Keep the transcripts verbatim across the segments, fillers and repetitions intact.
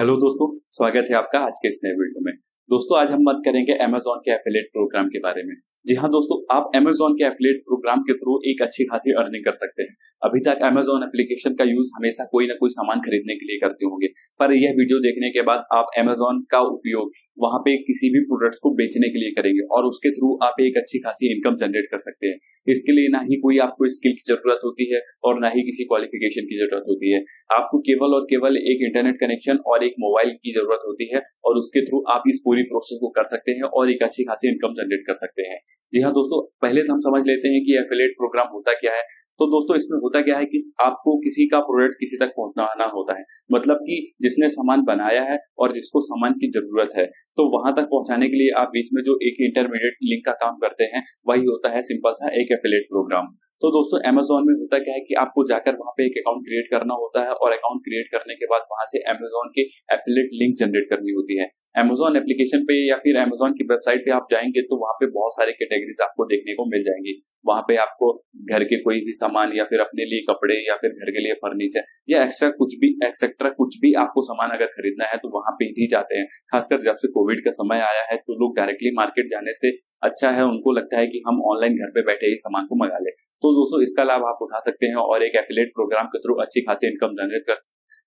Hello दोस्तों, स्वागत है आपका आज के इस नए वीडियो में। दोस्तों आज हम बात करेंगे अमेज़न के एफिलिएट प्रोग्राम के बारे में। जी हाँ दोस्तों, आप अमेज़न के एफिलिएट प्रोग्राम के थ्रू एक अच्छी खासी अर्निंग कर सकते हैं। अभी तक अमेज़न एप्लीकेशन का यूज हमेशा कोई ना कोई सामान खरीदने के लिए करते होंगे, पर यह वीडियो देखने के बाद आप अमेज़न का उपयोग वहां पे किसी भी प्रोडक्ट्स को बेचने के लिए करेंगे और उसके थ्रू आप एक अच्छी खासी इनकम जनरेट कर सकते हैं। इसके लिए ना ही कोई आपको स्किल की जरूरत होती है और ना ही किसी क्वालिफिकेशन की जरूरत होती है। आपको केवल और केवल एक इंटरनेट कनेक्शन और एक मोबाइल की जरूरत होती है और उसके थ्रू आप इस पूरी प्रोसेस को कर सकते हैं और एक अच्छी खासी इनकम जनरेट कर सकते हैं। जी हाँ दोस्तों, पहले तो हम समझ लेते हैं कि एफिलिएट प्रोग्राम होता क्या है। तो दोस्तों इसमें होता क्या है कि आपको किसी का प्रोडक्ट किसी तक पहुंचाना होता है, मतलब कि जिसने सामान बनाया है और जिसको सामान की जरूरत है, तो वहां तक पहुंचाने के लिए आप बीच में जो एक इंटरमीडिएट लिंक का काम करते हैं वही होता है सिंपल सा एक एफिलिएट प्रोग्राम। तो दोस्तों अमेज़न में होता क्या है कि आपको जाकर वहां पे एक अकाउंट क्रिएट करना होता है और अकाउंट क्रिएट करने के बाद वहां से अमेज़न के एफिलिएट लिंक जनरेट करनी होती है। अमेज़न एप्लीकेशन पे या फिर अमेज़न की वेबसाइट पे आप जाएंगे तो वहां पे बहुत सारे कैटेगरीज आपको देखने को मिल जाएंगी। वहां पे आपको घर के कोई भी सामान या फिर अपने लिए कपड़े या फिर घर के लिए फर्नीचर या एक्स्ट्रा कुछ भी एक्सेट्रा कुछ भी आपको सामान अगर खरीदना है तो वहां पे ही जाते हैं। खासकर जब से कोविड का समय आया है तो लोग डायरेक्टली मार्केट जाने से अच्छा है, उनको लगता है कि हम ऑनलाइन घर पे बैठे ही सामान को मंगा ले। तो दोस्तों इसका लाभ आप उठा सकते हैं और एक एफिलिएट प्रोग्राम के थ्रू अच्छी खासी इनकम जनरेट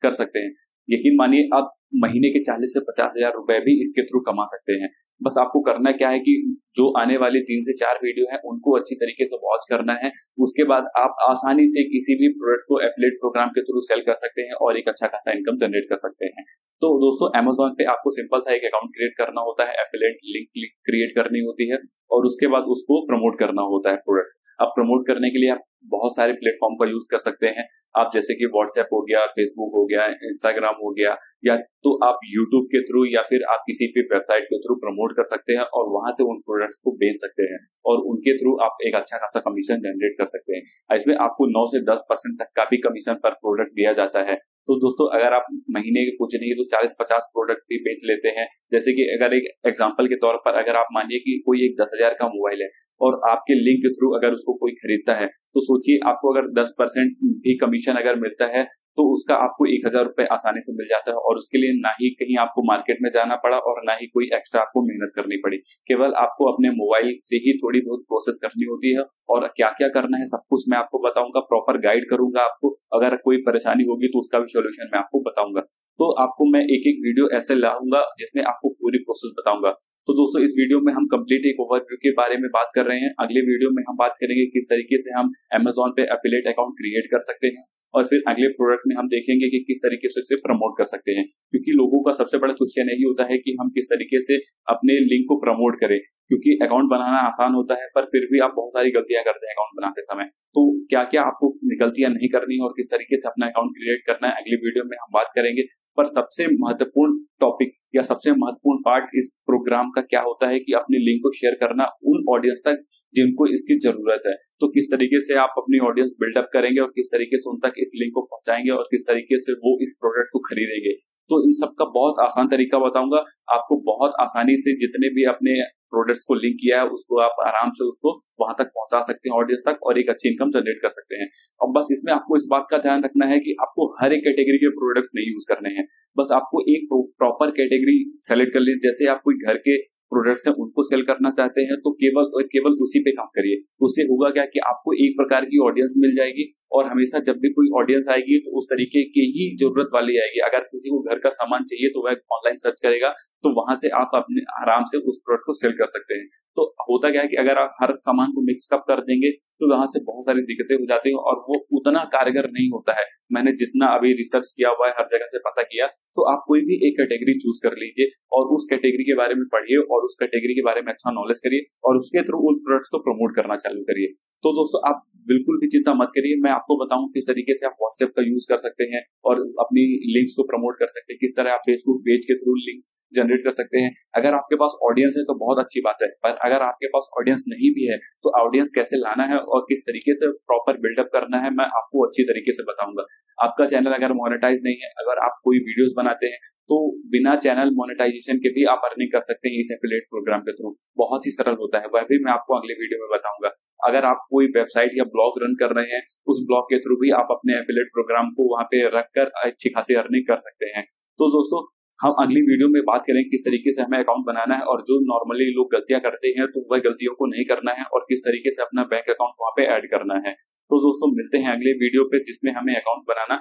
कर सकते हैं। यकीन मानिए आप महीने के चालीस से पचास हजार रुपए भी इसके थ्रू कमा सकते हैं। बस आपको करना क्या है कि जो आने वाली तीन से चार वीडियो है उनको अच्छी तरीके से वॉच करना है, उसके बाद आप आसानी से किसी भी प्रोडक्ट को एफिलिएट प्रोग्राम के थ्रू सेल कर सकते हैं और एक अच्छा खासा इनकम जनरेट कर सकते हैं। तो दोस्तों अमेज़न पे आपको सिंपल सा एक अकाउंट क्रिएट करना होता है, एफिलिएट लिंक क्रिएट करनी होती है और उसके बाद उसको प्रमोट करना होता है प्रोडक्ट। अब प्रमोट करने के लिए आप बहुत सारे प्लेटफॉर्म का यूज कर सकते हैं। आप जैसे कि व्हाट्सएप हो गया, फेसबुक हो गया, इंस्टाग्राम हो गया, या तो आप यूट्यूब के थ्रू या फिर आप किसी भी वेबसाइट के थ्रू प्रमोट कर सकते हैं और वहां से उन प्रोडक्ट्स को बेच सकते हैं और उनके थ्रू आप एक अच्छा खासा कमीशन जनरेट कर सकते हैं। इसमें आपको नौ से दस परसेंट तक का भी कमीशन पर प्रोडक्ट दिया जाता है। तो दोस्तों अगर आप महीने के कुछ नहीं तो चालीस पचास प्रोडक्ट भी बेच लेते हैं, जैसे कि अगर एक एग्जांपल के तौर पर अगर आप मानिए कि कोई एक दस हजार का मोबाइल है और आपके लिंक के थ्रू अगर उसको कोई खरीदता है तो सोचिए आपको अगर दस परसेंट भी कमीशन अगर मिलता है तो उसका आपको एक हजार रुपए आसानी से मिल जाता है और उसके लिए ना ही कहीं आपको मार्केट में जाना पड़ा और ना ही कोई एक्स्ट्रा आपको मेहनत करनी पड़ी। केवल आपको अपने मोबाइल से ही थोड़ी बहुत प्रोसेस करनी होती है और क्या क्या करना है सब कुछ मैं आपको बताऊंगा, प्रॉपर गाइड करूंगा आपको। अगर कोई परेशानी होगी तो उसका भी सोल्यूशन मैं आपको बताऊंगा। तो आपको मैं एक एक वीडियो ऐसे लाऊंगा जिसमें आपको पूरी प्रोसेस बताऊंगा। तो दोस्तों इस वीडियो में हम कंप्लीट एक ओवरव्यू के बारे में बात कर रहे हैं। अगले वीडियो में हम बात करेंगे किस तरीके से हम अमेज़न पे एफिलिएट अकाउंट क्रिएट कर सकते हैं और फिर अगले प्रोडक्ट में हम देखेंगे कि किस तरीके से उसे प्रमोट कर सकते हैं, क्योंकि लोगों का सबसे बड़ा क्वेश्चन यही होता है कि हम किस तरीके से अपने लिंक को प्रमोट करें। क्योंकि अकाउंट बनाना आसान होता है पर फिर भी आप बहुत सारी गलतियां करते हैं अकाउंट बनाते समय। तो क्या क्या आपको गलतियां नहीं करनी है और किस तरीके से अपना अकाउंट क्रिएट करना है अगली वीडियो में हम बात करेंगे। पर सबसे महत्वपूर्ण टॉपिक या सबसे महत्वपूर्ण पार्ट इस प्रोग्राम का क्या होता है कि अपने लिंक को शेयर करना उन ऑडियंस तक जिनको इसकी जरूरत है। तो किस तरीके से आप अपनी ऑडियंस बिल्डअप करेंगे और किस तरीके से उन तक इस लिंक को पहुंचाएंगे और किस तरीके से वो इस प्रोडक्ट को खरीदेंगे, तो इन सबका बहुत आसान तरीका बताऊंगा आपको। बहुत आसानी से जितने भी अपने प्रोडक्ट्स को लिंक किया है उसको आप आराम से उसको वहां तक पहुंचा सकते हैं ऑडियंस तक और एक अच्छी इनकम जनरेट कर सकते हैं। और बस इसमें आपको इस बात का ध्यान रखना है कि आपको हर एक कैटेगरी के प्रोडक्ट्स नहीं यूज करने हैं, बस आपको एक प्रॉपर कैटेगरी सेलेक्ट कर लीजिए। जैसे आप कोई घर के प्रोडक्ट्स हैं उनको सेल करना चाहते हैं तो केवल और केवल उसी पे काम करिए। उससे होगा क्या कि आपको एक प्रकार की ऑडियंस मिल जाएगी और हमेशा जब भी कोई ऑडियंस आएगी तो उस तरीके की ही जरूरत वाली आएगी। अगर किसी को घर का सामान चाहिए तो वह ऑनलाइन सर्च करेगा तो वहां से आप अपने आराम से उस प्रोडक्ट को सेल कर सकते हैं। तो होता क्या है कि अगर आप हर सामान को मिक्सअप कर देंगे तो वहां से बहुत सारी दिक्कतें हो जाती हैं और वो उतना कारगर नहीं होता है। मैंने जितना अभी रिसर्च किया हुआ है हर जगह से पता किया, तो आप कोई भी एक कैटेगरी चूज कर लीजिए और उस कैटेगरी के बारे में पढ़िए और उस कैटेगरी के बारे में अच्छा नॉलेज करिए और उसके थ्रू उन प्रोडक्ट्स को प्रमोट करना चालू करिए। तो दोस्तों आप बिल्कुल भी चिंता मत करिए, मैं आपको बताऊं किस तरीके से आप व्हाट्सएप का यूज कर सकते हैं और अपनी लिंक्स को प्रमोट कर सकते हैं, किस तरह आप फेसबुक पेज के थ्रू लिंक जनरेट कर सकते हैं। अगर आपके पास ऑडियंस है तो बहुत अच्छी बात है, पर अगर आपके पास ऑडियंस नहीं भी है तो ऑडियंस कैसे लाना है और किस तरीके से प्रॉपर बिल्डअप करना है मैं आपको अच्छी तरीके से बताऊंगा। आपका चैनल अगर मोनेटाइज नहीं है, अगर आप कोई वीडियोस बनाते हैं तो बिना चैनल मोनेटाइजेशन के भी आप अर्निंग कर सकते हैं इस एफिलिएट प्रोग्राम के थ्रू। बहुत ही सरल होता है, वह भी मैं आपको अगले वीडियो में बताऊंगा। अगर आप कोई वेबसाइट या ब्लॉग रन कर रहे हैं उस ब्लॉग के थ्रू भी आप अपने एफिलिएट प्रोग्राम को वहां पे रखकर अच्छी खासी अर्निंग कर सकते हैं। तो दोस्तों हम अगली वीडियो में बात करेंगे किस तरीके से हमें अकाउंट बनाना है और जो नॉर्मली लोग गलतियां करते हैं तो वह गलतियों को नहीं करना है और किस तरीके से अपना बैंक अकाउंट वहां पे ऐड करना है। तो दोस्तों मिलते हैं अगले वीडियो पे जिसमें हमें अकाउंट बनाना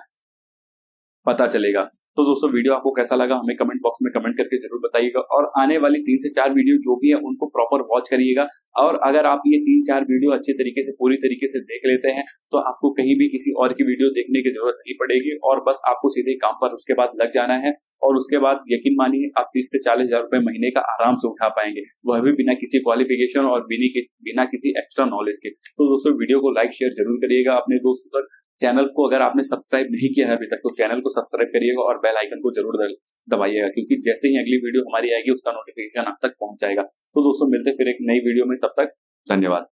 पता चलेगा। तो दोस्तों वीडियो आपको कैसा लगा हमें कमेंट बॉक्स में कमेंट करके जरूर बताइएगा और आने वाली तीन से चार वीडियो जो भी है उनको प्रॉपर वॉच करिएगा। और अगर आप ये तीन चार वीडियो अच्छे तरीके से पूरी तरीके से देख लेते हैं तो आपको कहीं भी किसी और की वीडियो देखने की जरूरत नहीं पड़ेगी और बस आपको सीधे काम पर उसके बाद लग जाना है और उसके बाद यकीन मानिए आप तीस से चालीस हजार रुपए महीने का आराम से उठा पाएंगे, वह भी बिना किसी क्वालिफिकेशन और बिना किसी एक्स्ट्रा नॉलेज के। तो दोस्तों वीडियो को लाइक शेयर जरूर करिएगा अपने दोस्तों तक। चैनल को अगर आपने सब्सक्राइब नहीं किया है अभी तक तो चैनल को सब्सक्राइब करिएगा और बेल आइकन को जरूर दबाइएगा क्योंकि जैसे ही अगली वीडियो हमारी आएगी उसका नोटिफिकेशन आप तक पहुंच जाएगा। तो दोस्तों मिलते फिर एक नई वीडियो में, तब तक धन्यवाद।